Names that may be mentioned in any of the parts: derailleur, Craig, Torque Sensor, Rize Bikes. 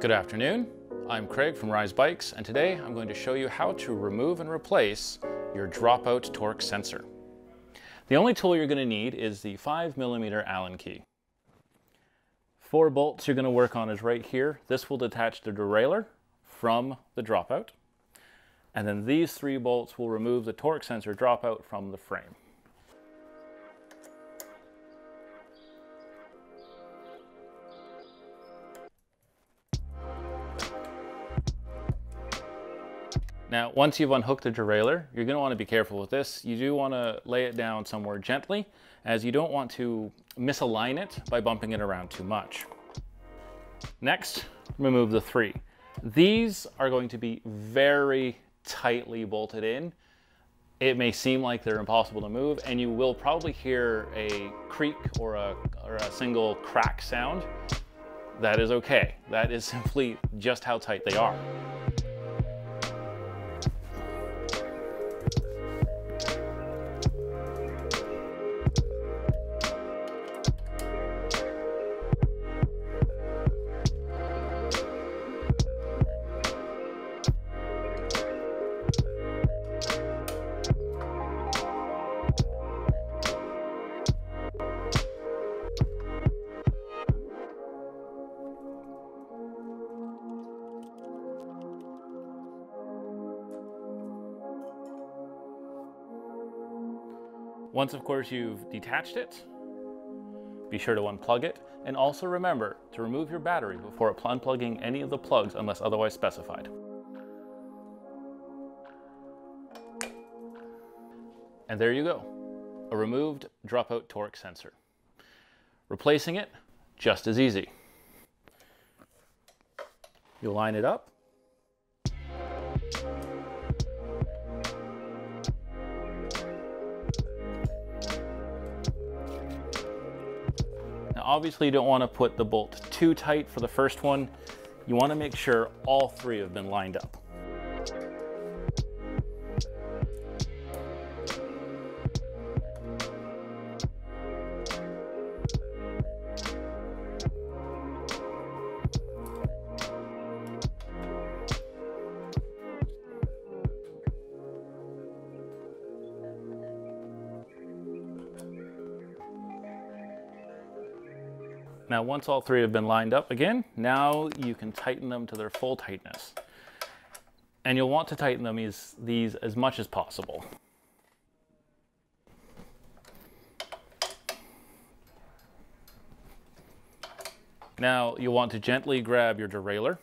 Good afternoon, I'm Craig from Rize Bikes, and today I'm going to show you how to remove and replace your dropout torque sensor. The only tool you're going to need is the 5mm Allen key. Four bolts you're going to work on is right here. This will detach the derailleur from the dropout, and then these three bolts will remove the torque sensor dropout from the frame. Now, once you've unhooked the derailleur, you're going to want to be careful with this. You do want to lay it down somewhere gently, as you don't want to misalign it by bumping it around too much. Next, remove the three. These are going to be very tightly bolted in. It may seem like they're impossible to move, and you will probably hear a creak or a single crack sound. That is okay. That is simply just how tight they are. Once, of course, you've detached it, be sure to unplug it, and also remember to remove your battery before unplugging any of the plugs unless otherwise specified. And there you go, a removed dropout torque sensor. Replacing it, just as easy. You line it up. Obviously, you don't want to put the bolt too tight for the first one. You want to make sure all three have been lined up. Now, once all three have been lined up again, now you can tighten them to their full tightness. And you'll want to tighten them these as much as possible. Now, you'll want to gently grab your derailleur.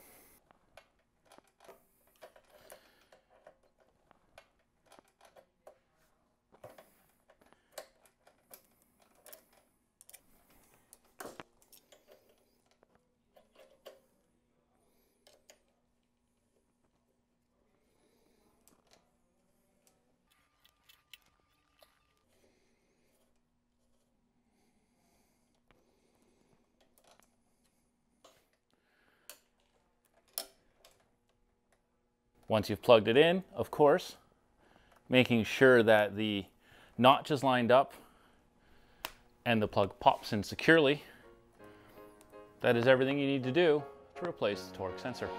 Once you've plugged it in, of course, making sure that the notch is lined up and the plug pops in securely. That is everything you need to do to replace the torque sensor.